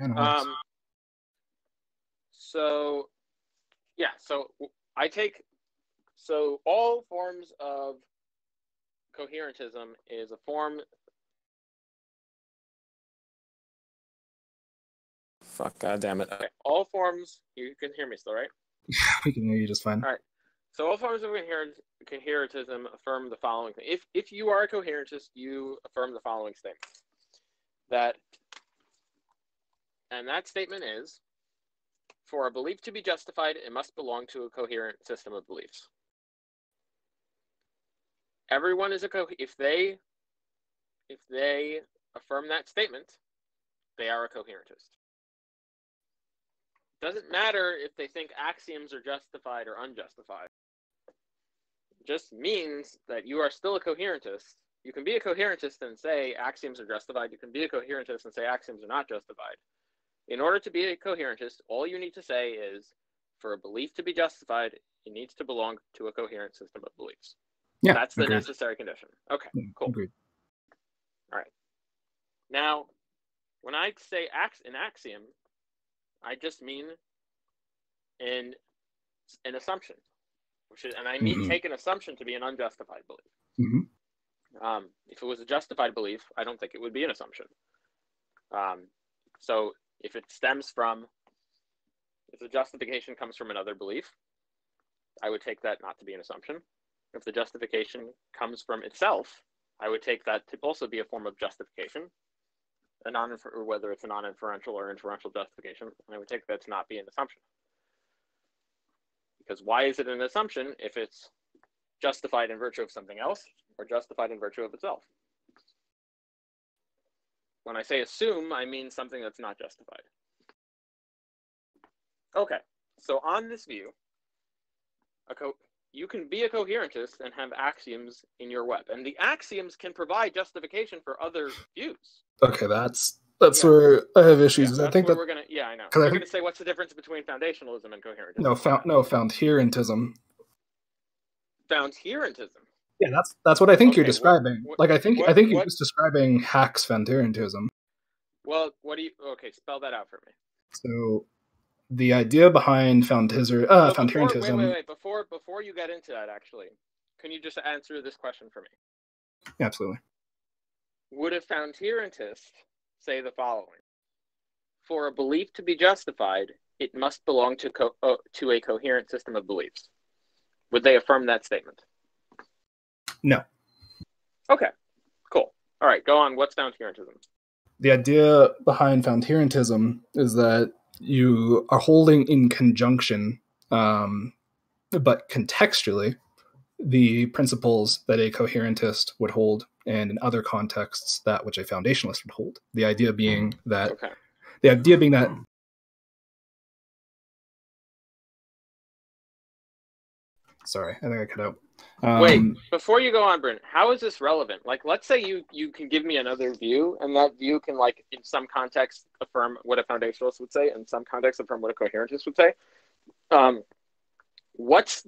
So all forms of coherentism is a form. Fuck, goddamn it. Okay. All forms, you can hear me still, right? Yeah, we can hear you just fine. All right. So all forms of coherentism affirm the following thing. If you are a coherentist, you affirm the following statement. That statement is, for a belief to be justified, it must belong to a coherent system of beliefs. Everyone is a if they affirm that statement, they are a coherentist. Doesn't matter if they think axioms are justified or unjustified. It just means that you are still a coherentist. You can be a coherentist and say axioms are justified. You can be a coherentist and say axioms are not justified. In order to be a coherentist, all you need to say is, for a belief to be justified, it needs to belong to a coherent system of beliefs. Yeah, that's the necessary condition. Okay, cool. Agreed. All right. Now, when I say an axiom, I just mean an assumption, I take an assumption to be an unjustified belief. Mm-hmm. If it was a justified belief, I don't think it would be an assumption. So if it stems from, if the justification comes from another belief, I would take that not to be an assumption. If the justification comes from itself, I would take that to also be a form of justification. Whether it's a non-inferential or inferential justification, and I would take that to not be an assumption. Because why is it an assumption if it's justified in virtue of something else or justified in virtue of itself? When I say assume, I mean something that's not justified. Okay, so on this view, you can be a coherentist and have axioms in your web, and the axioms can provide justification for other views. Okay, that's where I have issues. Yeah, I think that we're gonna. Yeah, I know. We're gonna say what's the difference between foundationalism and coherentism? No, foundherentism. Foundherentism. Yeah, that's what I think you're describing. I think you're just describing Hack's foundherentism. Well, spell that out for me. So, the idea behind foundherentism. Wait. Before you get into that, actually, can you just answer this question for me? Absolutely. Would a foundherentist say the following? For a belief to be justified, it must belong to a coherent system of beliefs. Would they affirm that statement? No. Okay, cool. All right, go on. What's foundherentism? The idea behind foundherentism is that you are holding in conjunction, but contextually, the principles that a coherentist would hold, and in other contexts, that which a foundationalist would hold. The idea being that sorry, I think I cut out. Wait, before you go on, Bryn, how is this relevant? Like, let's say you can give me another view, and that view can, like, in some context, affirm what a foundationalist would say, and in some context, affirm what a coherentist would say. What's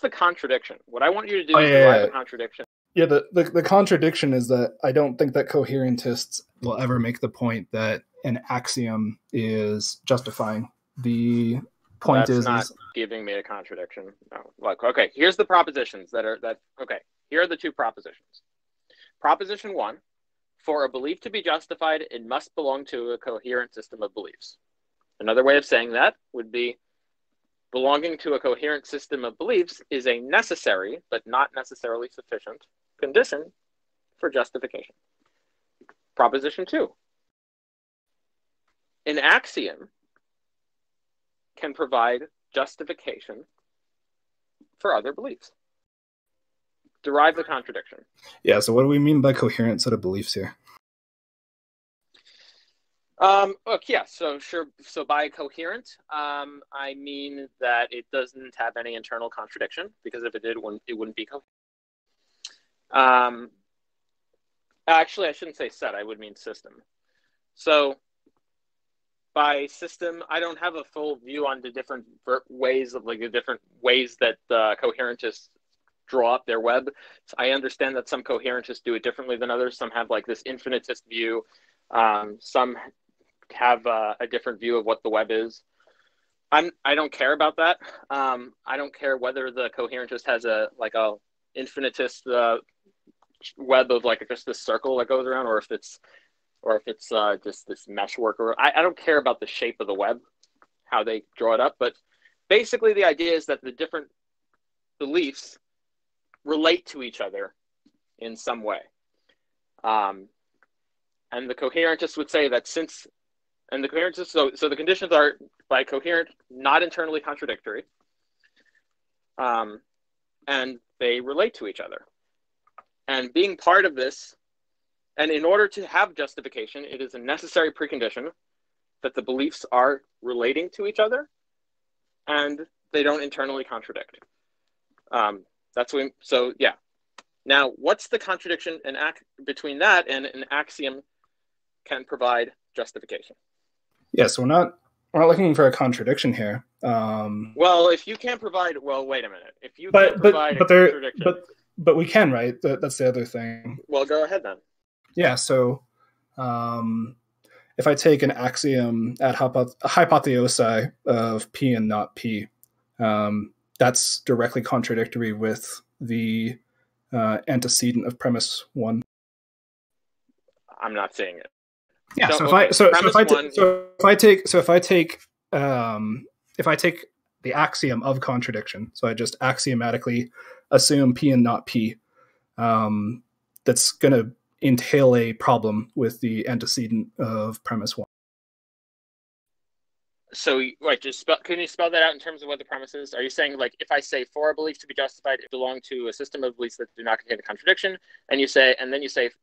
the contradiction? What I want you to do is derive the contradiction. Yeah, the contradiction is that I don't think that coherentists will ever make the point that an axiom is justifying. The point is not giving me a contradiction. No. Like, okay, here's the propositions here are the two propositions. Proposition 1, for a belief to be justified, it must belong to a coherent system of beliefs. Another way of saying that would be, belonging to a coherent system of beliefs is a necessary, but not necessarily sufficient, condition for justification. Proposition 2. An axiom can provide justification for other beliefs. Derive the contradiction. Yeah, so what do we mean by coherent set of beliefs here? So by coherent, I mean that it doesn't have any internal contradiction, because if it did, it wouldn't be coherent. Actually, I shouldn't say set. I would mean system. So by system, I don't have a full view on the different ways that coherentists draw up their web. So I understand that some coherentists do it differently than others. Some have like this infinitist view. Some have a different view of what the web is. I don't care about that. I don't care whether the coherentist has a infinitist web of just this circle that goes around, or if it's just this meshwork. I don't care about the shape of the web, how they draw it up. But basically, the idea is that the different beliefs relate to each other in some way. And the coherentists would say that since, and the coherentists, so the conditions are by coherent, not internally contradictory, and they relate to each other. And being part of this, and in order to have justification, it is a necessary precondition that the beliefs are relating to each other and they don't internally contradict. So yeah. Now, what's the contradiction between that and an axiom can provide justification? Yeah, so we're not looking for a contradiction here. Well, if you can't provide, well, wait a minute. If you can't provide a contradiction, but we can, right? That's the other thing. Well, go ahead then. Yeah, so if I take an axiom at hypotheosi of P and not P, that's directly contradictory with the antecedent of premise one. I'm not seeing it. Yeah. So if I take the axiom of contradiction, so I just axiomatically assume P and not P, that's going to entail a problem with the antecedent of premise one. So, right, can you spell that out in terms of what the premise is? Are you saying, if I say for a belief to be justified, it belongs to a system of beliefs that do not contain a contradiction, and then you say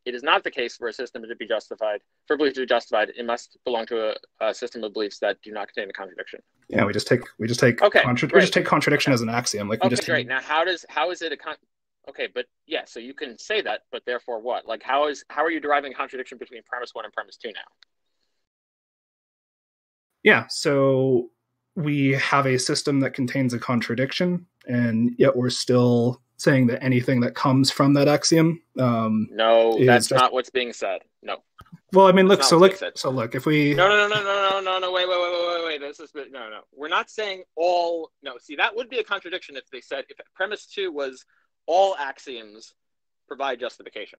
it is not the case for a system to be justified, for a belief to be justified, it must belong to a system of beliefs that do not contain a contradiction? Yeah, we just take contradiction as an axiom. Now, okay, but yeah, so you can say that, but therefore what? How are you deriving contradiction between premise one and premise two now? Yeah, so we have a system that contains a contradiction, and yet we're still saying that anything that comes from that axiom. No, that's not what's being said. No. Well, I mean, look. If we wait. No. We're not saying all. No, see, that would be a contradiction if they said if premise two was all axioms provide justification.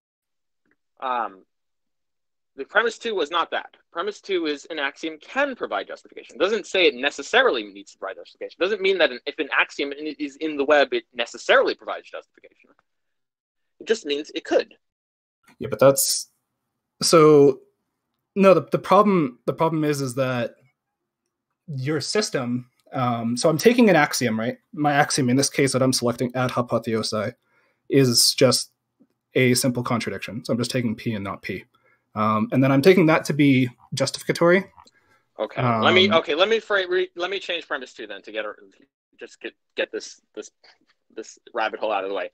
The premise two was not that. Premise two is an axiom can provide justification. It doesn't say it necessarily needs to provide justification. It doesn't mean that if an axiom is in the web, it necessarily provides justification. It just means it could. Yeah, but that's so. No, the problem is that your system. So I'm taking an axiom, right? My axiom in this case that I'm selecting at hypotheosi is just a simple contradiction. So I'm just taking P and not P. And then I'm taking that to be justificatory. Okay. Let me change premise two then to get this rabbit hole out of the way.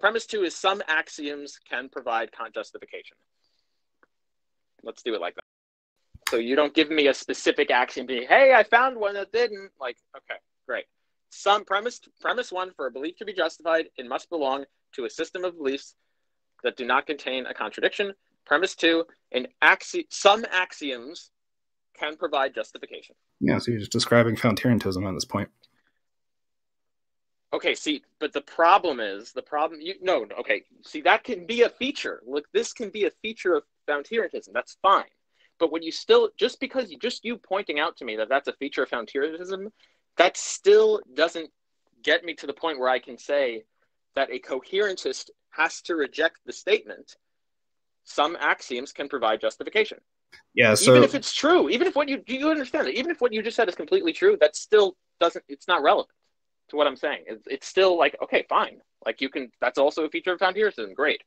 Premise two is some axioms can provide justification. Let's do it like that. So you don't give me a specific axiom being, hey, I found one that didn't. Okay, great. Some premise one, for a belief to be justified, it must belong to a system of beliefs that do not contain a contradiction. Premise two, some axioms can provide justification. Yeah, so you're just describing coherentism at this point. Okay, see, but that can be a feature. Look, this can be a feature of coherentism. That's fine. But when you still, just because you pointing out to me that that's a feature of coherentism, that still doesn't get me to the point where I can say that a coherentist has to reject the statement some axioms can provide justification. Yeah. So even if it's true, even if what you understand that, even if what you just said is completely true, that still doesn't. It's not relevant to what I'm saying. It's still okay, fine. You can. That's also a feature of coherentism. Great.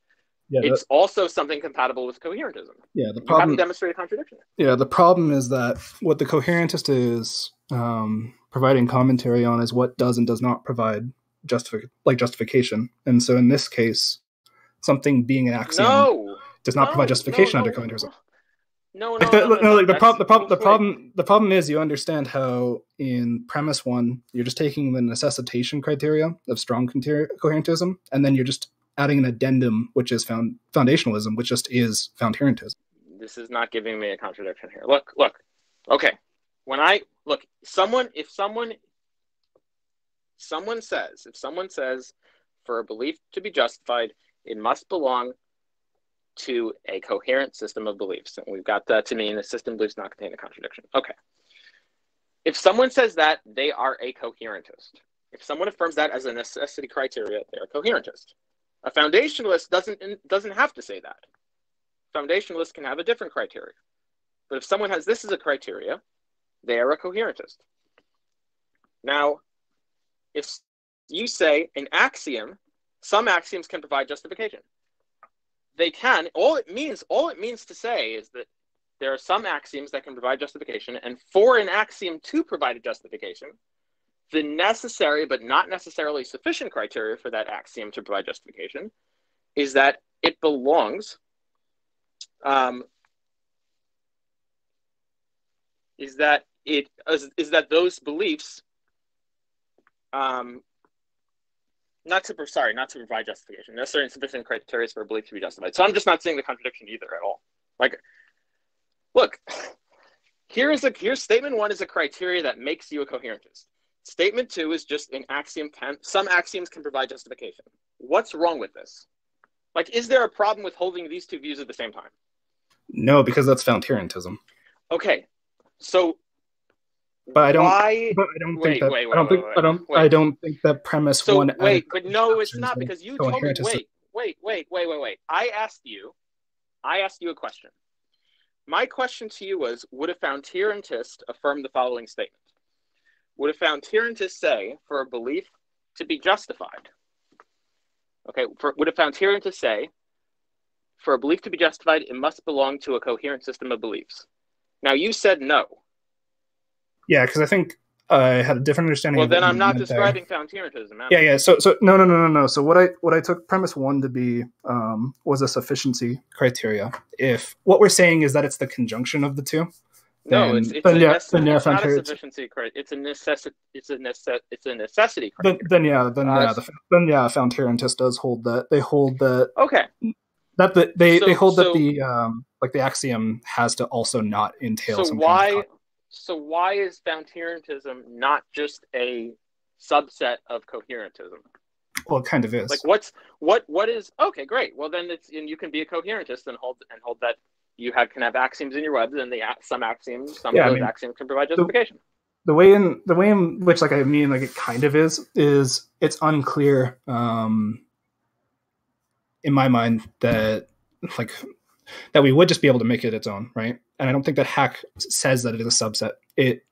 Yeah, it's also something compatible with coherentism. Yeah. The problem. You haven't demonstrated contradiction. Yeah. The problem is that what the coherentist is providing commentary on is what does and does not provide justification. And so in this case, something being an axiom. No. Does not provide justification under coherentism. The problem is you understand how in premise one you're just taking the necessitation criteria of strong coherentism, and then you're just adding an addendum, which is foundationalism, which just is coherentism. This is not giving me a contradiction here. Look. Okay. If someone says for a belief to be justified, it must belong to a coherent system of beliefs. And we've got that to mean the system beliefs not contain a contradiction. Okay. If someone says that, they are a coherentist. If someone affirms that as a necessity criteria, they are a coherentist. A foundationalist doesn't have to say that. Foundationalists can have a different criteria. But if someone has this as a criteria, they are a coherentist. Now, if you say an axiom, some axioms can provide justification. They can. All it means to say is that there are some axioms that can provide justification, and for an axiom to provide a justification, the necessary but not necessarily sufficient criteria for that axiom to provide justification is that it belongs those beliefs not to provide justification. Necessary and sufficient criteria for a belief to be justified. So I'm just not seeing the contradiction either at all. Like, look, here's statement one is a criteria that makes you a coherentist. Statement two is just an axiom. Some axioms can provide justification. What's wrong with this? Like, is there a problem with holding these two views at the same time? No, because that's foundationalism. Okay, so. I don't think that premise one. Wait, but no, it's not because you told me. Wait. I asked you a question. My question to you was: would a foundationalist affirm the following statement? Would a foundationalist say for a belief to be justified? Okay, would a foundationalist say for a belief to be justified, it must belong to a coherent system of beliefs? Now you said no. Yeah, because I think I had a different understanding. Well, then I'm not describing foundationalism. Yeah. So no. So what I took premise one to be was a sufficiency criteria. If what we're saying is that it's the conjunction of the two. No, it's not a sufficiency criteria. It's a necessity. Then the foundationalist does hold that. They hold that. Okay. They hold that the axiom has to also not entail. So why is foundationalism not just a subset of coherentism? Well, it kind of is. Like, what is? Okay, great. Well, then you can be a coherentist and hold that you can have axioms in your web, and some axioms can provide justification. The way in which it kind of is it's unclear in my mind that we would just be able to make it its own, right? And I don't think that Hack says that it is a subset. It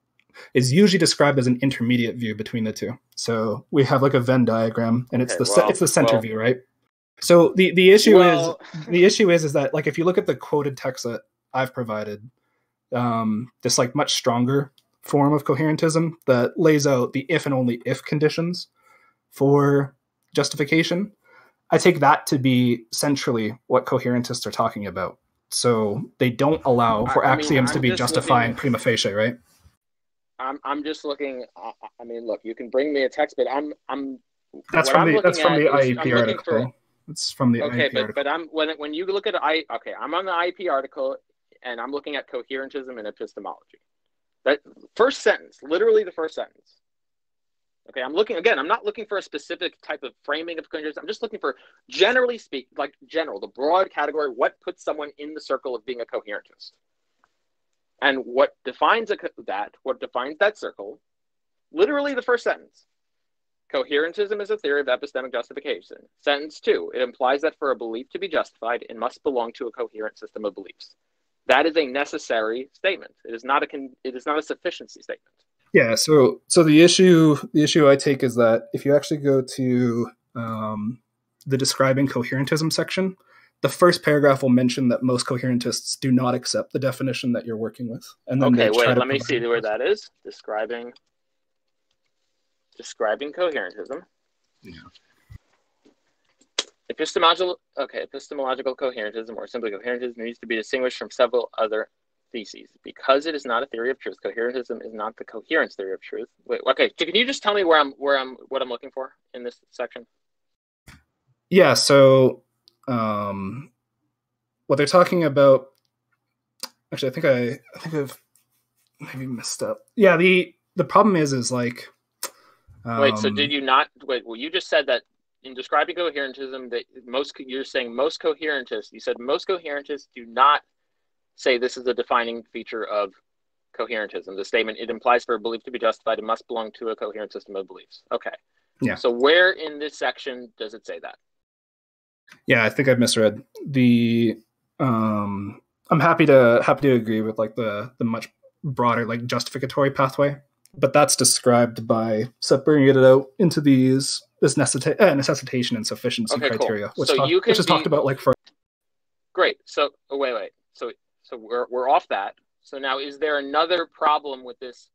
is usually described as an intermediate view between the two. So we have like a Venn diagram, and it's the center view, right? So the issue is that like if you look at the quoted text that I've provided, this like much stronger form of coherentism that lays out the if and only if conditions for justification. I take that to be centrally what coherentists are talking about. So they don't allow for axioms to be justifying prima facie, right? I'm just looking. I mean, look, you can bring me a text, but I'm. That's from the IEP article. It's from the IEP article. Okay, but when you look at I'm on the IEP article, and I'm looking at coherentism and epistemology. That first sentence, literally the first sentence. Okay, I'm not looking for a specific type of framing of coherentism. I'm just looking for, generally speaking, the broad category, what puts someone in the circle of being a coherentist. And what defines that circle, literally the first sentence. Coherentism is a theory of epistemic justification. Sentence two, it implies that for a belief to be justified, it must belong to a coherent system of beliefs. That is a necessary statement. It is not a sufficiency statement. Yeah, so the issue I take is that if you actually go to the describing coherentism section, the first paragraph will mention that most coherentists do not accept the definition that you're working with. And then let me see where that is. Describing coherentism. Yeah. Epistemological coherentism, or simply coherentism, needs to be distinguished from several other theses. Because it is not a theory of truth, coherentism is not the coherence theory of truth. Wait, okay, can you just tell me what I'm looking for in this section? Yeah, so what they're talking about Actually, I think I've maybe messed up. Yeah, the problem is like. Wait, so did you not? Wait, well, you just said that in describing coherentism, that you're saying most coherentists. You said most coherentists do not say this is a defining feature of coherentism. The statement, it implies for a belief to be justified, it must belong to a coherent system of beliefs. Okay. Yeah. So where in this section does it say that? Yeah, I think I misread the. I'm happy to agree with like the much broader like justificatory pathway, but that's described by separating it out into these necessitation and sufficiency criteria, cool. which is talked about like for. Great. So wait. So we're off that. So now, is there another problem with this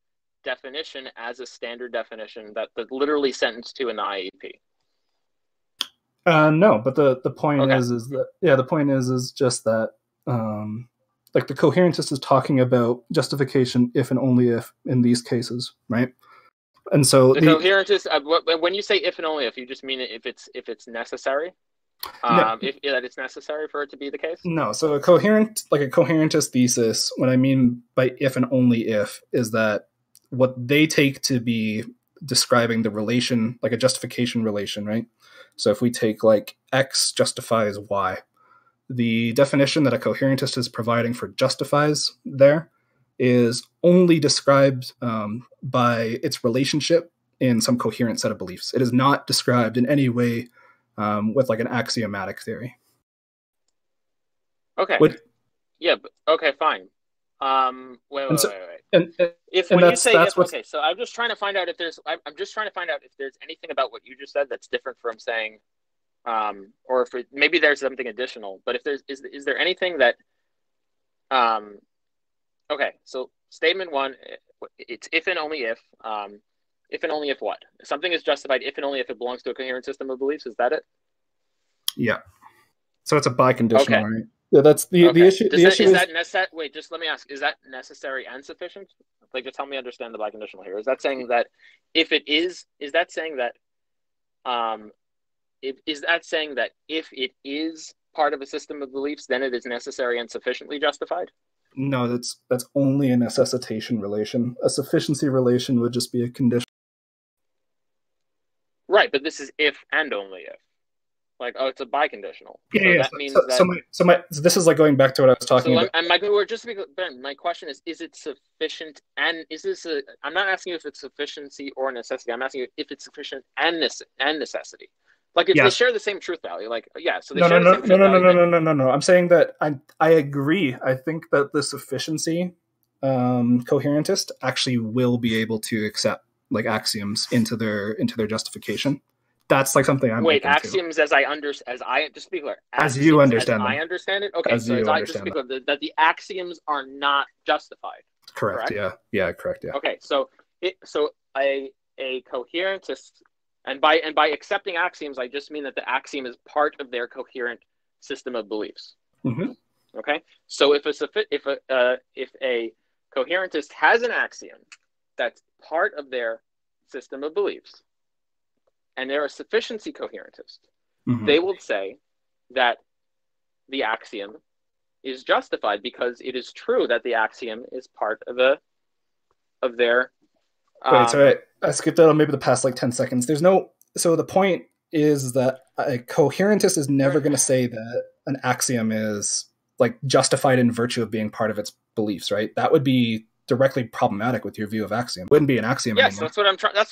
definition as a standard definition that literally sentenced to in the IEP? No, but the point okay. Is that yeah, the point is just that. Like the coherentist is talking about justification if and only if in these cases, right? And so the coherentist, when you say if and only if, you just mean if it's necessary, no. If that it's necessary for it to be the case. No, so a coherentist thesis. What I mean by if and only if is that what they take to be describing the relation, like a justification relation, right? So if we take like X justifies Y. The definition that a coherentist is providing for justifies there is only described by its relationship in some coherent set of beliefs. It is not described in any way with like an axiomatic theory. Okay. Yeah. Okay. Fine. Wait. And if when you say if, okay, so I'm just trying to find out if there's. I'm just trying to find out if there's anything about what you just said that's different from saying. Or if maybe there's something additional, but if there's, is there anything that, okay, so statement one, it's if and only if and only if what? Something is justified if and only if it belongs to a coherent system of beliefs, is that it? Yeah. So it's a biconditional, okay. Right? Yeah, that's the issue. Wait, just let me ask, is that necessary and sufficient? Like, just help me understand the biconditional here. Is that saying that if it is that saying that, is that saying that if it is part of a system of beliefs, then it is necessary and sufficiently justified? No, that's only a necessitation relation. A sufficiency relation would just be a condition. Right, but this is if and only if. Like, oh, it's a biconditional. Yeah, so yeah. So this is like going back to what I was talking about. My question is it sufficient and is this a? I'm not asking you if it's sufficiency or necessity. I'm asking you if it's sufficient and necessity. Like if they share the same truth value, like yeah. So they no. I'm saying that I agree. I think that the sufficiency coherentist actually will be able to accept like axioms into their justification. That's like something I'm wait axioms to. as I just to be clear as you understand as them. I understand it. Okay, as so you as I just speak that the axioms are not justified. Correct. Yeah. Correct. Yeah. Okay. So a coherentist. And by accepting axioms, I just mean that the axiom is part of their coherent system of beliefs. Mm-hmm. Okay, so if a coherentist has an axiom that's part of their system of beliefs, and they're a sufficiency coherentist, mm-hmm. they will say that the axiom is justified because it is true that the axiom is part of their. Wait, sorry, I skipped that on maybe the past like 10 seconds. So the point is that a coherentist is never going to say that an axiom is like justified in virtue of being part of its beliefs, right? That would be directly problematic with your view of axiom. It wouldn't be an axiom anymore. Yes, that's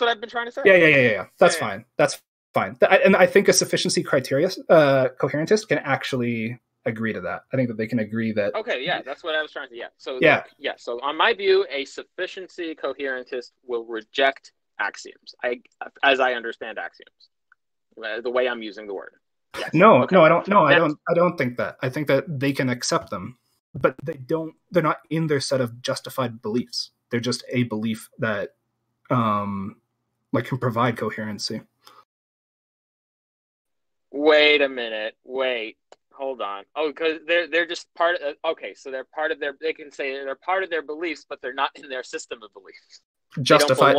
what I've been trying to say. Yeah. That's fine. That's fine. And I think a sufficiency criteria coherentist can actually agree to that. I think that they can agree that. Okay, yeah, that's what I was trying to. Yeah, so yeah, like, yeah. So on my view, a sufficiency coherentist will reject axioms. As I understand axioms, the way I'm using the word. Yes. No, okay. No, I don't. No, I don't. I don't think that. I think that they can accept them, but they don't. They're not in their set of justified beliefs. They're just a belief that, like, can provide coherency. Wait a minute. Wait. Hold on. Oh, because they're just part of. Okay, so they're part of their. They can say they're part of their beliefs, but they're not in their system of beliefs. Justified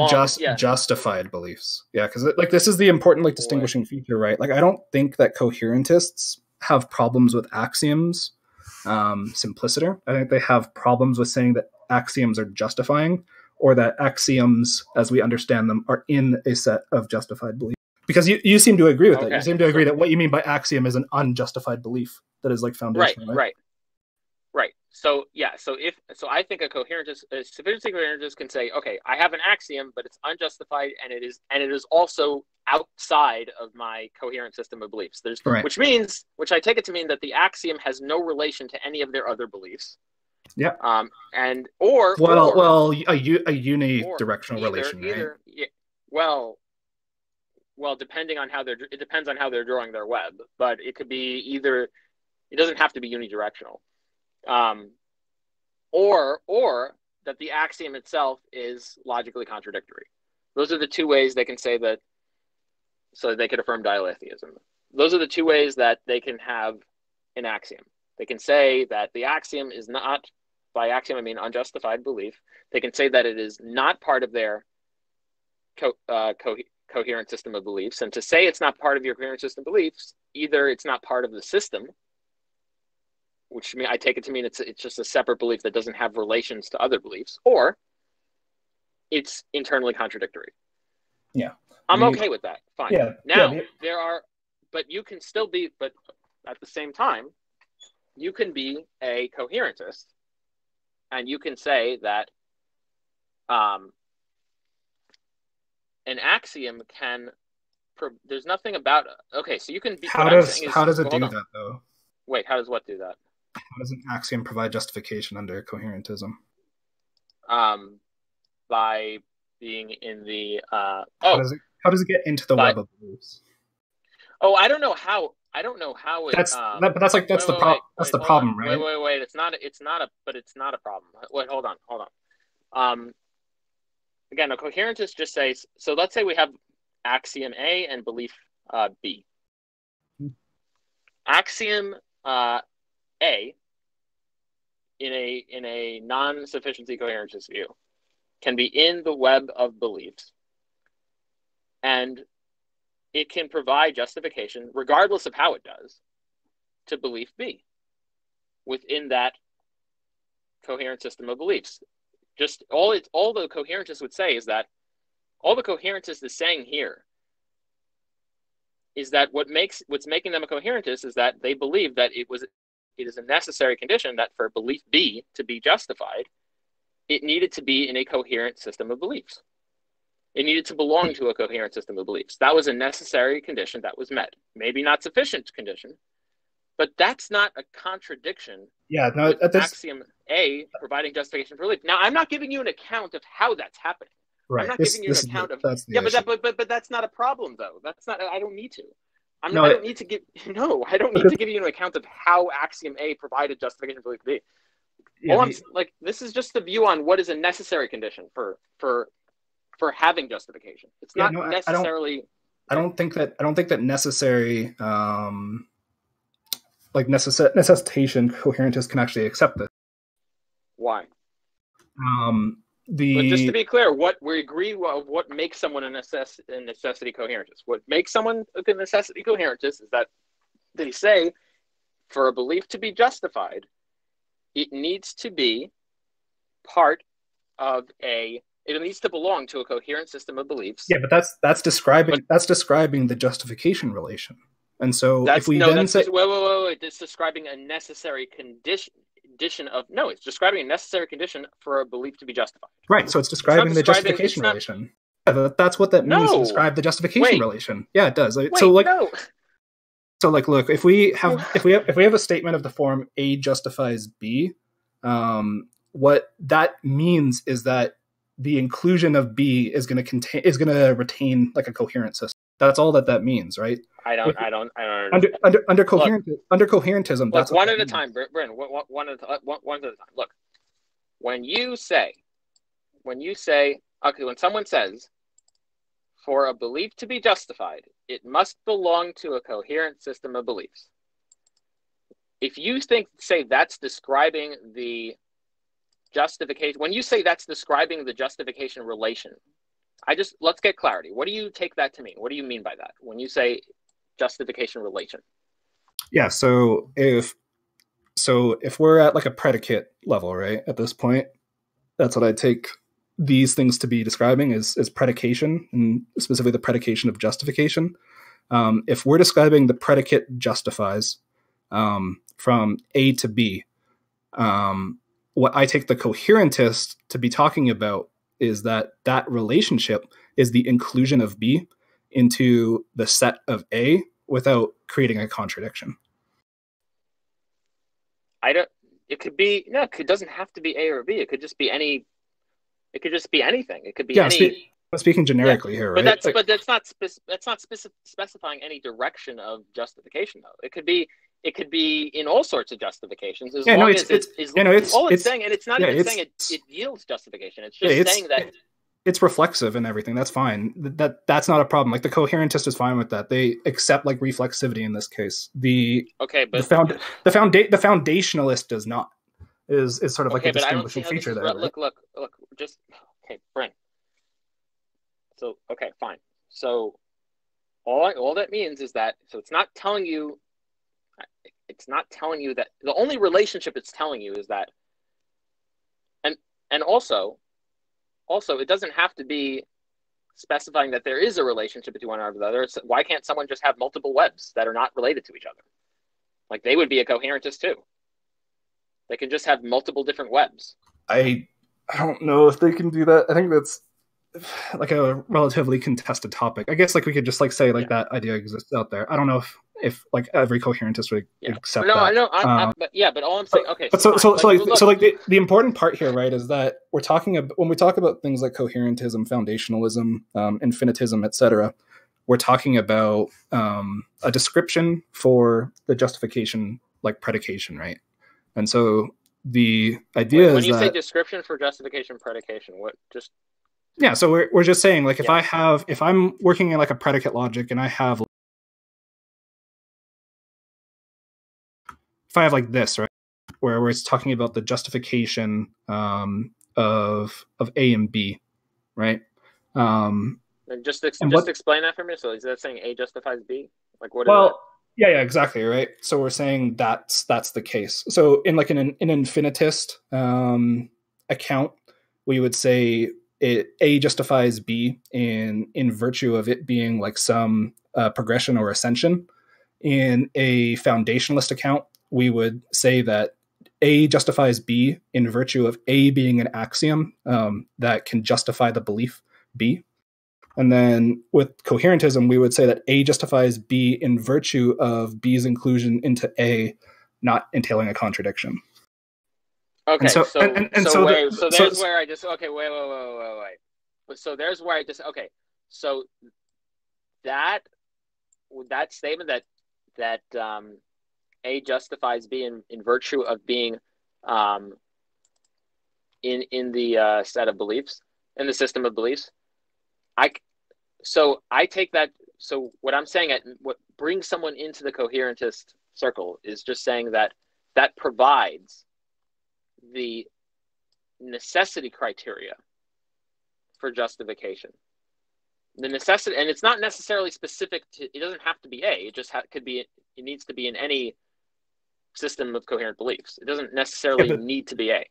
beliefs. Yeah, because like this is the important like distinguishing feature, right? Like I don't think that coherentists have problems with axioms simpliciter. I think they have problems with saying that axioms are justifying, or that axioms, as we understand them, are in a set of justified beliefs. Because you seem to agree with that. You seem to agree that what you mean by axiom is an unjustified belief that is like foundational. Right. So yeah, so I think a coherentist, a sufficiency coherentist, can say, okay, I have an axiom, but it's unjustified, and it is also outside of my coherent system of beliefs. Which I take it to mean that the axiom has no relation to any of their other beliefs. Yeah. Or a unidirectional relation. Well, depending on how it depends on how they're drawing their web, but it could be either. It doesn't have to be unidirectional. Or that the axiom itself is logically contradictory. Those are the two ways they can say that, so they could affirm dialetheism. Those are the two ways that they can have an axiom. They can say that the axiom is not, by axiom I mean unjustified belief, they can say that it is not part of their coherent system of beliefs. And to say it's not part of your coherent system of beliefs, either it's not part of the system, which I take it to mean it's just a separate belief that doesn't have relations to other beliefs, or it's internally contradictory. Yeah. I'm okay with that. Fine. Yeah, now, there are, but you can still be, but at the same time, you can be a coherentist, and you can say that an axiom can, there's nothing about, okay, so you can be. How does it do that, though? Wait, how does what do that? How does an axiom provide justification under coherentism? By being in the how does it get into the web of beliefs? Oh, I don't know how. I don't know how it. That's the problem, right? Wait. It's not a problem. Wait, hold on. Again, a coherentist just says, so let's say we have axiom A and belief B. Axiom A in a non-sufficiency coherentist view can be in the web of beliefs, and it can provide justification regardless of how it does to belief B within that coherent system of beliefs. Just all the coherentist would say is that all the coherentist is saying here is that what's making them a coherentist is that they believe that it is a necessary condition that for belief B to be justified, it needed to be in a coherent system of beliefs. It needed to belong to a coherent system of beliefs. That was a necessary condition that was met. Maybe not sufficient condition, but that's not a contradiction. Yeah, no, axiom A providing justification for belief. Now, I'm not giving you an account of how that's happening. Right. I'm not giving you an account of yeah, but that's not a problem though. That's not. I don't need to. I don't need to give you an account of how axiom A provided justification for belief B. Yeah, this is just the view on what is a necessary condition for having justification. It's not necessarily. I don't think that necessary necessitation coherentists can actually accept this. Why? But just to be clear, what we agree of what makes someone a necessity coherentist. What makes someone a necessity coherentist is that they say for a belief to be justified, it needs to be part of a it needs to belong to a coherent system of beliefs. Yeah, but that's describing the justification relation. And so it's describing a necessary condition of no, it's describing a necessary condition for a belief to be justified. Right, so it's describing the justification relation. Yeah, that's what that means. No. To describe the justification relation. Yeah, it does. Look, if we have a statement of the form A justifies B, what that means is that the inclusion of B is going to retain like a coherent system. That's all that means, right? I don't understand. Under coherentism, look, that's one at a time, Bryn. One at a time. Look, when someone says, for a belief to be justified, it must belong to a coherent system of beliefs. If you say that's describing the justification, when you say that's describing the justification relation, let's get clarity. What do you take that to mean? What do you mean by that when you say justification relation? Yeah, so if So if we're at like a predicate level, right, at this point, that's what I take these things to be describing is predication, and specifically the predication of justification. If we're describing the predicate justifies from A to B, what I take the coherentist to be talking about is that that relationship is the inclusion of B into the set of A without creating a contradiction. It could be, no, it doesn't have to be A or B. It could just be any, it could just be anything. It could be any. Speaking generically here, right? But that's, like, but that's not specifying any direction of justification, though. It could be in all sorts of justifications. As long as it's all it's saying, and it's not even saying it yields justification. It's just saying that it's reflexive and everything. That's fine. That's not a problem. Like the coherentist is fine with that. They accept like reflexivity in this case. The foundationalist does not. Is sort of like a distinguishing feature there. Bryn. So fine. So all that means is that it's not telling you that the only relationship it's telling you is that, and also it doesn't have to be specifying that there is a relationship between one or the other. It's, why can't someone just have multiple webs that are not related to each other? Like they would be a coherentist too. They can just have multiple different webs. I don't know if they can do that. I think that's like a relatively contested topic. I guess like we could just like say like that idea exists out there. I don't know if like every coherentist would accept that. But all I'm saying, so the important part here, right, is that we're talking about, when we talk about things like coherentism, foundationalism, infinitism, etc., we're talking about a description for the justification, like predication, right? And so the idea is when you say description for justification, predication, so we're just saying like if I'm working in like a predicate logic and I have like this, right, where it's talking about the justification of A and B, right? Just explain that for me. So is that saying A justifies B? Like what? Well, is that? Yeah, exactly, right? So we're saying that's the case. So in like an infinitist account, we would say A justifies B in virtue of it being like some progression or ascension. In a foundationalist account, we would say that A justifies B in virtue of A being an axiom that can justify the belief B. And then with coherentism, we would say that A justifies B in virtue of B's inclusion into A, not entailing a contradiction. Okay, that statement that A justifies B in virtue of being in the set of beliefs, in the system of beliefs, I take that. So what I'm saying, what brings someone into the coherentist circle is just saying that provides the necessity criteria for justification. The necessity, and it's not necessarily specific to. It doesn't have to be A. It just could be. It needs to be in any system of coherent beliefs. It doesn't necessarily need to be A.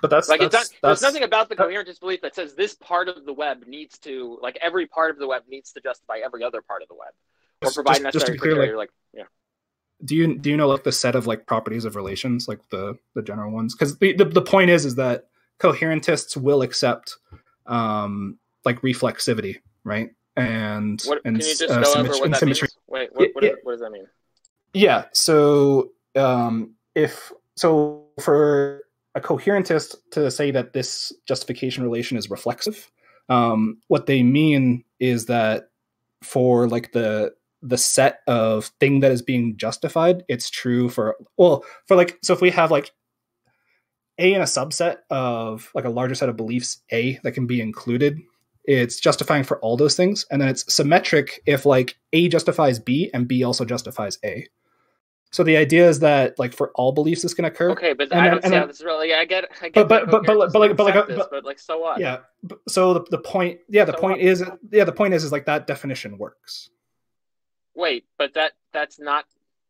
But that's like there's nothing about the coherentist belief that says this part of the web needs to, like, every part of the web needs to justify every other part of the web, or provide necessary criteria. Do you know like the set of like properties of relations, like the general ones? Because the point is that coherentists will accept like reflexivity, right? What does that mean? Yeah. So for a coherentist to say that this justification relation is reflexive, what they mean is that for like the set of thing that is being justified, it's true for if we have like A in a subset of like a larger set of beliefs A that can be included, it's justifying for all those things. And then it's symmetric if like A justifies B and B also justifies A. So the idea is that, like, for all beliefs, this can occur. Okay, but I don't see how this is really. I get. But so what? Yeah. So the point is like that definition works. Wait, but that's not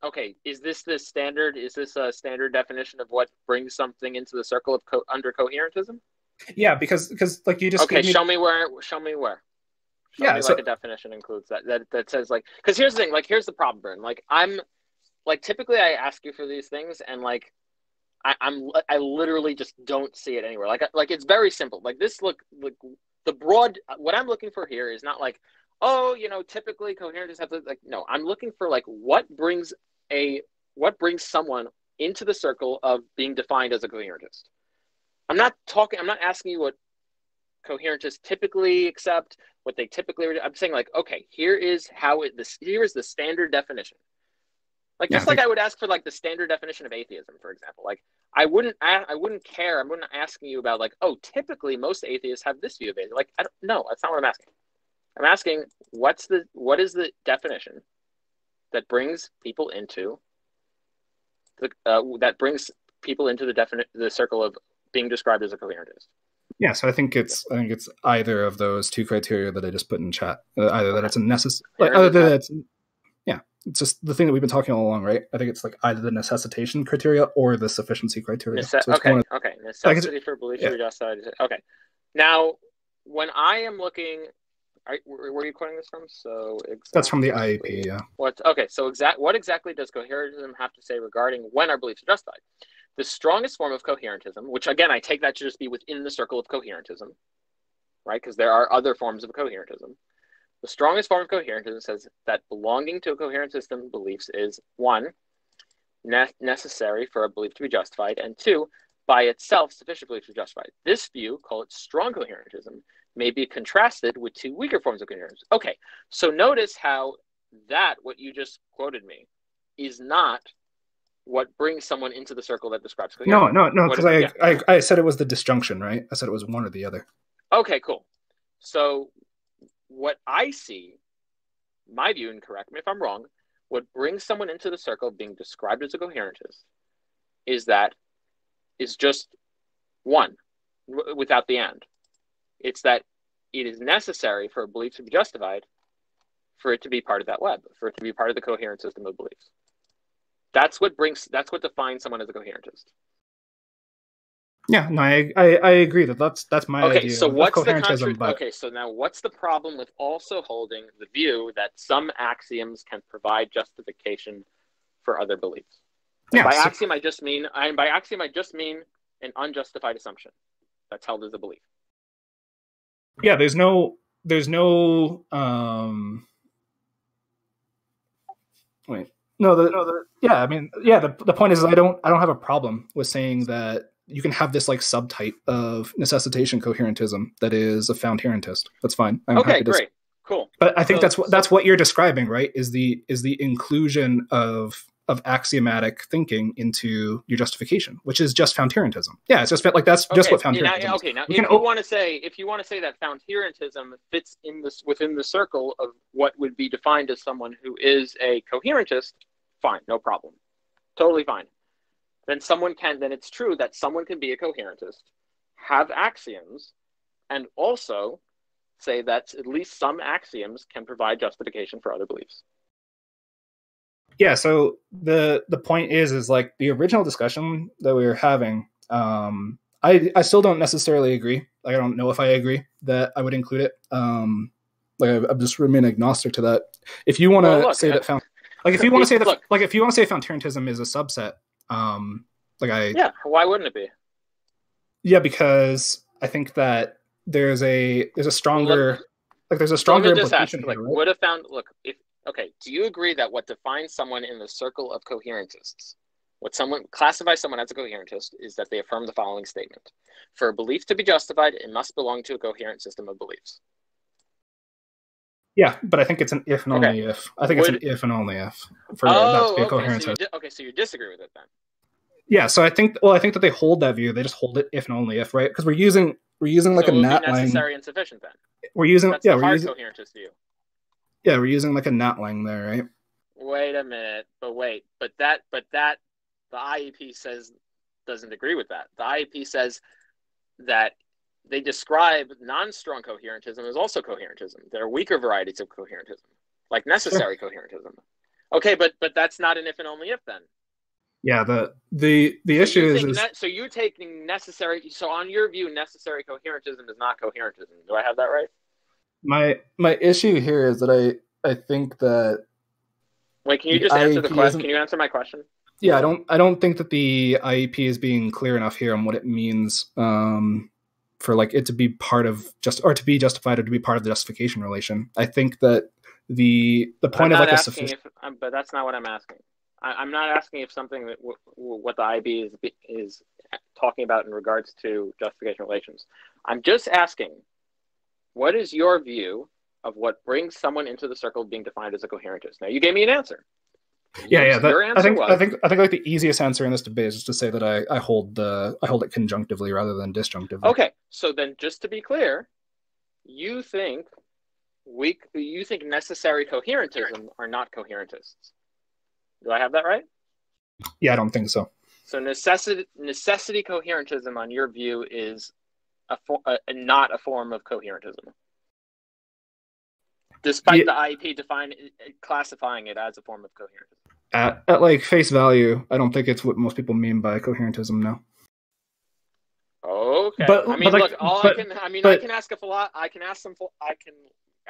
okay, is this the standard? Is this a standard definition of what brings something into the circle of under coherentism? Yeah, because like you just okay. Show me where. Show yeah, me, so, like a definition includes that says like, because here's the thing, like here's the problem, Bryn. Like I'm, like typically I ask you for these things and like I literally just don't see it anywhere. Like it's very simple. Like this look like the broad what I'm looking for here is not like, oh, you know, typically coherentists have to, like, no, I'm looking for like what brings someone into the circle of being defined as a coherentist. I'm not asking you what coherentists typically accept, what they typically, I'm saying like, okay, here is the standard definition. Like, yeah, just like I would ask for like the standard definition of atheism, for example, like I wouldn't care. I wouldn't asking you about like, oh, typically most atheists have this view of atheism. Like, I don't know. That's not what I'm asking. I'm asking what is the definition that brings people into the circle of being described as a coherentist. Yeah, so I think it's either of those two criteria that I just put in chat. Either that it's a necessary, like, it's just the thing that we've been talking all along, right? I think it's like either the necessitation criteria or the sufficiency criteria. Necessity for belief to be justified. Okay, now when I am looking, where are you quoting this from? So exactly, that's from the IAP, yeah. What exactly does coherentism have to say regarding when our beliefs are justified? The strongest form of coherentism, which again, I take that to just be within the circle of coherentism, right? Because there are other forms of coherentism. The strongest form of coherentism says that belonging to a coherent system of beliefs is, one, necessary for a belief to be justified, and two, by itself sufficient belief to be justified. This view, call it strong coherentism, may be contrasted with two weaker forms of coherentism. Okay, so notice how what you just quoted me, is not what brings someone into the circle that describes coherence. No, because I said it was the disjunction, right? I said it was one or the other. Okay, cool. So what I see, my view, and correct me if I'm wrong, what brings someone into the circle of being described as a coherentist is just one, without the and. It's that it is necessary for a belief to be justified, for it to be part of that web, for it to be part of the coherent system of beliefs. That's what defines someone as a coherentist. Yeah, no, I agree that's my idea. Okay, so what's the what's the problem with also holding the view that some axioms can provide justification for other beliefs? Yeah, by axiom I just mean an unjustified assumption that's held as a belief. Yeah, the point is I don't have a problem with saying that you can have this like subtype of necessitation coherentism that is a foundherentist. That's fine. I'm happy. Cool. But I think that's what you're describing, right? Is the inclusion of axiomatic thinking into your justification, which is just foundherentism. Yeah, it's just like that's just what foundherentism is. Okay, now if you want to say that foundherentism fits within the circle of what would be defined as someone who is a coherentist, fine, no problem, totally fine. Then it's true that someone can be a coherentist, have axioms, and also say that at least some axioms can provide justification for other beliefs. Yeah, so the point is like the original discussion that we were having, I still don't necessarily agree. Like, I don't know if I agree that I would include it. I just remain agnostic to that. If you want to if you want to say foundherentism is a subset, why wouldn't it be? Yeah, because I think that there's a stronger implication here, right? Do you agree that what defines someone in the circle of coherentists, what someone classifies someone as a coherentist, is that they affirm the following statement: for a belief to be justified, it must belong to a coherent system of beliefs? Yeah, but I think it's an if and only if. I think it's an if and only if for that to be a coherent system. Okay, so you disagree with it then? Yeah, so I think that they hold that view. They just hold it if and only if, right? Because we're using like a nat line. Necessary and sufficient then. We're using coherentist view. Yeah, we're using like a nat line there, right? Wait a minute, but the IEP says doesn't agree with that. The IEP says that they describe non-strong coherentism as also coherentism. There are weaker varieties of coherentism, like necessary coherentism. Okay, but that's not an if and only if then. Yeah, the issue is so you're taking necessary. So on your view, necessary coherentism is not coherentism. Do I have that right? My issue here is that I think that. Wait, can you just answer the question? Can you answer my question? Yeah, I don't think that the IEP is being clear enough here on what it means for like it to be part of just or to be justified or to be part of the justification relation. I think that the point of like a sufficient. But that's not what I'm asking. I'm not asking if something that what the IEP is talking about in regards to justification relations. I'm just asking, what is your view of what brings someone into the circle being defined as a coherentist? Now you gave me an answer. Yeah. I think like the easiest answer in this debate is to say that I hold it conjunctively rather than disjunctively. Okay, so then just to be clear, you think necessary coherentism are not coherentists. Do I have that right? Yeah, I don't think so. So necessity coherentism, on your view, is not a form of coherentism, despite the IEP classifying it as a form of coherentism. At like face value, I don't think it's what most people mean by coherentism now. Okay, I can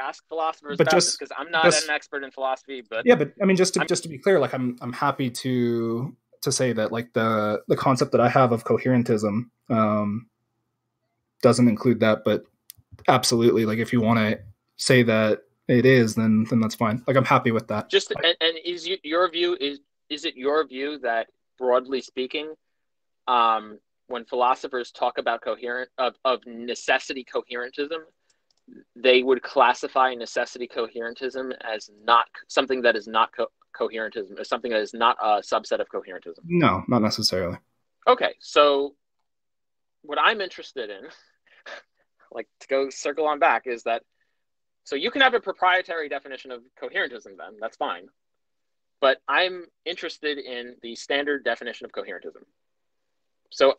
ask philosophers about this because I'm not an expert in philosophy. But yeah, but I mean, just to be clear, like I'm happy to say that like the concept that I have of coherentism doesn't include that. But absolutely, like if you want to say that it is, then that's fine. Like I'm happy with that. Just and is it your view that broadly speaking, when philosophers talk about necessity coherentism, they would classify necessity coherentism as not something that is not coherentism, as something that is not a subset of coherentism. No, not necessarily. Okay, so what I'm interested in, like to go circle on back, is that so you can have a proprietary definition of coherentism, then that's fine. But I'm interested in the standard definition of coherentism. So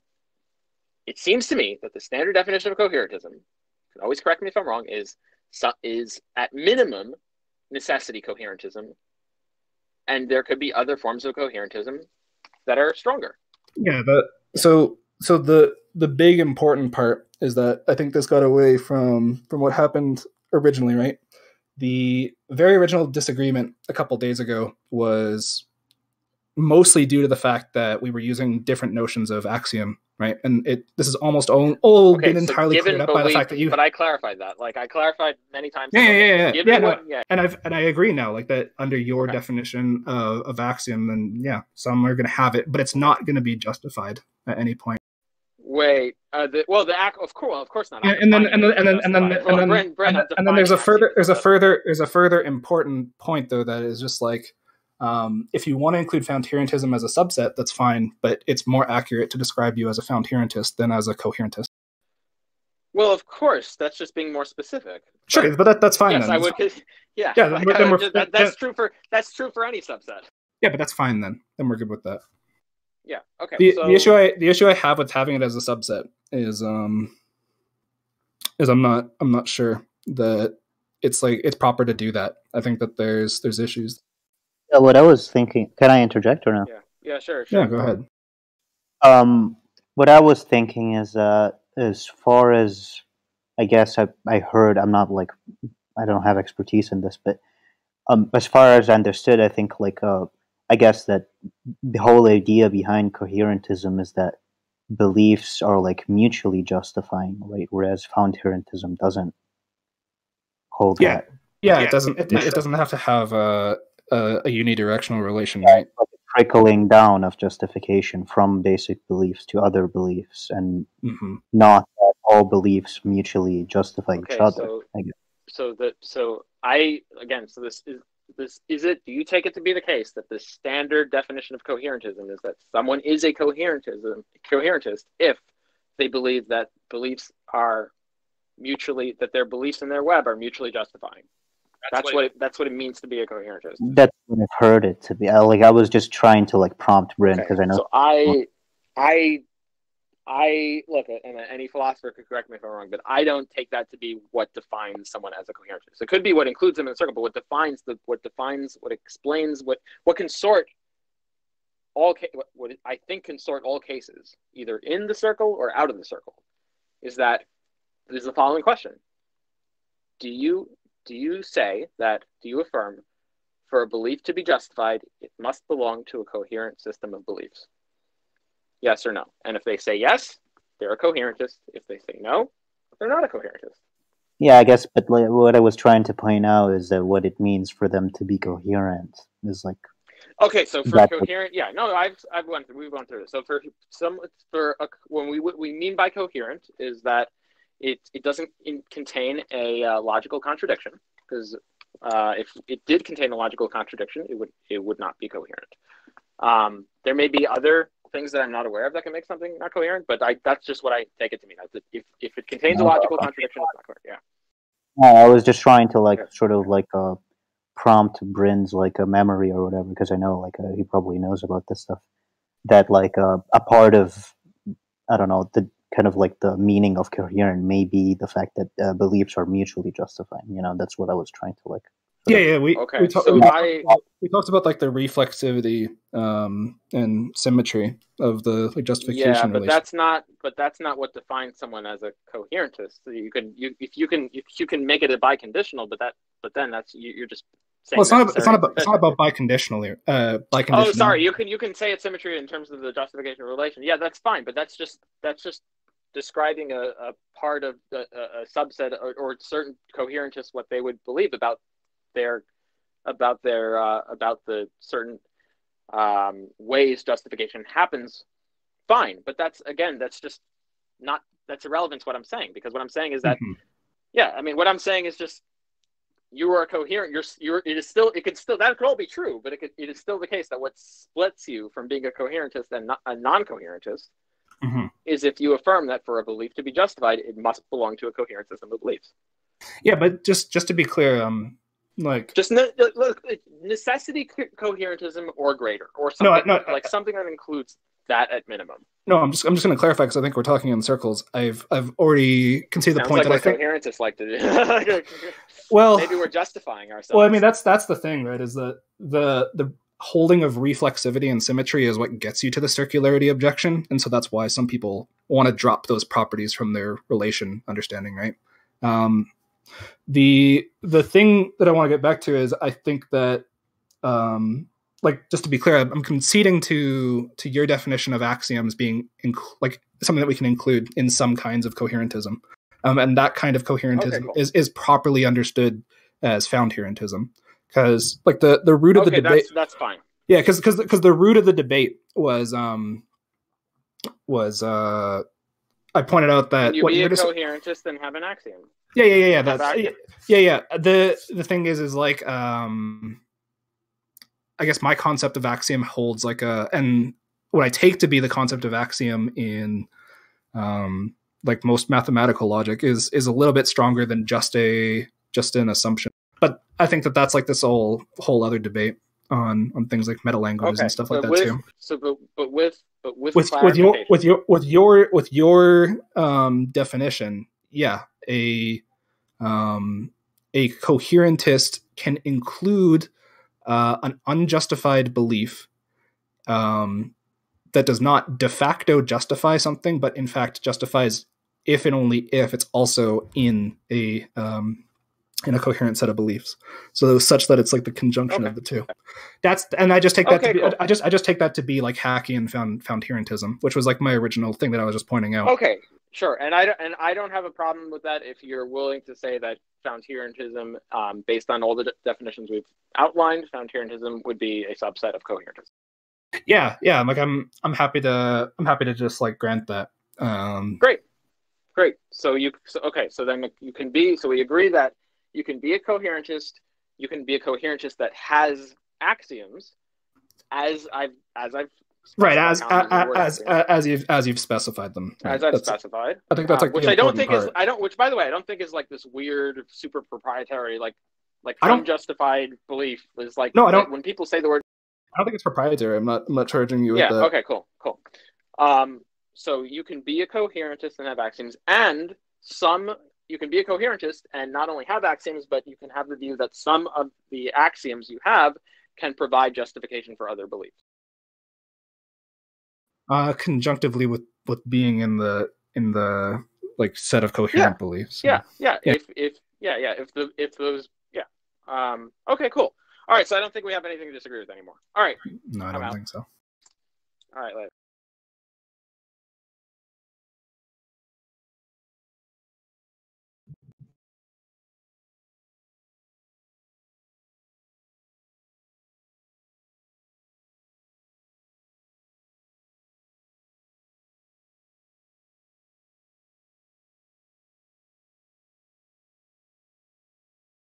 it seems to me that the standard definition of coherentism, always correct me if I'm wrong, is at minimum necessity coherentism, and there could be other forms of coherentism that are stronger. Yeah, but so the big important part is that I think this got away from what happened originally, right? The very original disagreement a couple days ago was mostly due to the fact that we were using different notions of axiom, right? And this is almost all been entirely cleared up by the fact that you. But I clarified that, like I clarified many times. Yeah. And I agree now, like that under your definition of axiom, then yeah, some are going to have it, but it's not going to be justified at any point. Wait, of course not. And then there's a further important point though that is just like. If you want to include foundherentism as a subset, that's fine, but it's more accurate to describe you as a foundherentist than as a coherentist. Well, of course, that's just being more specific. Sure, but that's fine. Yes, then. That's true for any subset. Yeah, but that's fine then. Then we're good with that. Yeah. Okay. The issue I have with having it as a subset is I'm not sure that it's proper to do that. I think that there's issues. What I was thinking, can I interject or no? Yeah, sure. Yeah, go ahead. What I was thinking is, as far as I guess I heard, I'm not like, I don't have expertise in this, but as far as I understood, I think like, I guess that the whole idea behind coherentism is that beliefs are like mutually justifying, right? Whereas foundherentism doesn't hold that. Yeah, it doesn't have to have a unidirectional relation, right? Like trickling down of justification from basic beliefs to other beliefs, and not that all beliefs mutually justify each other. So do you take it to be the case that the standard definition of coherentism is that someone is a coherentist if they believe that beliefs are mutually, that their beliefs in their web are mutually justifying? That's what it means to be a coherentist. That's what I've heard it to be. Like I was just trying to like prompt Bryn because I know. So I I look at, and any philosopher could correct me if I'm wrong, but I don't take that to be what defines someone as a coherentist. It could be what includes them in a circle, but what I think can sort all cases, either in the circle or out of the circle, is that there's the following question: Do you affirm for a belief to be justified, it must belong to a coherent system of beliefs? Yes or no? And if they say yes, they're a coherentist. If they say no, they're not a coherentist. Yeah, I guess, but like, what I was trying to point out is that what it means for them to be coherent is like... Okay, so for coherent... Yeah, no, we've gone through this. So what we mean by coherent is that it doesn't contain a logical contradiction, because if it did contain a logical contradiction, it would not be coherent. There may be other things that I'm not aware of that can make something not coherent, but that's just what I take it to mean. If it contains a logical contradiction, it's not coherent. Yeah. I was just trying to prompt Bryn's a memory or whatever, because I know he probably knows about this stuff. That a part of, I don't know, the kind of the meaning of coherent may be the fact that beliefs are mutually justifying. You know, that's what I was trying to like. We talked about the reflexivity and symmetry of the justification. Yeah, but that's not what defines someone as a coherentist. So you can make it a biconditional, you're just saying. Well, it's not about biconditional. Biconditional. Oh, sorry. You can say it's symmetry in terms of the justification relation. Yeah, that's fine. But that's just describing a part of a subset or certain coherentists, what they would believe about the certain ways justification happens, fine. But that's irrelevant to what I'm saying, because what I'm saying is that what I'm saying is just you are coherent. That could all be true, but it is still the case that what splits you from being a coherentist and not a non-coherentist is if you affirm that for a belief to be justified, it must belong to a coherent system of beliefs. Yeah, but just to be clear, necessity coherentism or greater, or something something that includes that at minimum. No, I'm just going to clarify, because I think we're talking in circles. I've already conceded the point that coherentists like to do. Well, maybe we're justifying ourselves. Well, I mean that's the thing, right? Is that the holding of reflexivity and symmetry is what gets you to the circularity objection, and so that's why some people want to drop those properties from their relation understanding, right? The thing that I want to get back to is I think that, just to be clear, I'm conceding to your definition of axioms being something that we can include in some kinds of coherentism. And that kind of coherentism is properly understood as foundherentism, because the root of the debate. That's fine. Yeah. Cause the root of the debate was I pointed out that can you be a coherentist and have an axiom? Yeah. That's The thing is I guess my concept of axiom holds and what I take to be the concept of axiom in most mathematical logic is a little bit stronger than just an assumption. But I think that that's this whole other debate on things like metalanguages and stuff too. So, with your definition, a coherentist can include an unjustified belief that does not de facto justify something, but in fact justifies if and only if it's also in a coherent set of beliefs. So such that it's the conjunction of the two. I just take that to be Hacky and foundherentism, which was my original thing that I was just pointing out. Okay, sure. And I don't have a problem with that if you're willing to say that foundherentism, based on all the definitions we've outlined, foundherentism would be a subset of coherentism. Yeah. I'm happy to just grant that. Great. So we agree that you can be a coherentist. You can be a coherentist that has axioms, as you've specified them. Right? As I've specified. I think that's which the I don't think part. Is I don't which by the way I don't think is this weird super proprietary unjustified belief is no I don't when people say the word I don't think it's proprietary. I'm not charging you with that. Okay, cool. So you can be a coherentist and have axioms, and you can be a coherentist and not only have axioms, but you can have the view that some of the axioms you have can provide justification for other beliefs. Conjunctively with being in the like set of coherent beliefs. So. Yeah. Okay, cool. All right, so I don't think we have anything to disagree with anymore. All right. No, I don't think so. All right, later.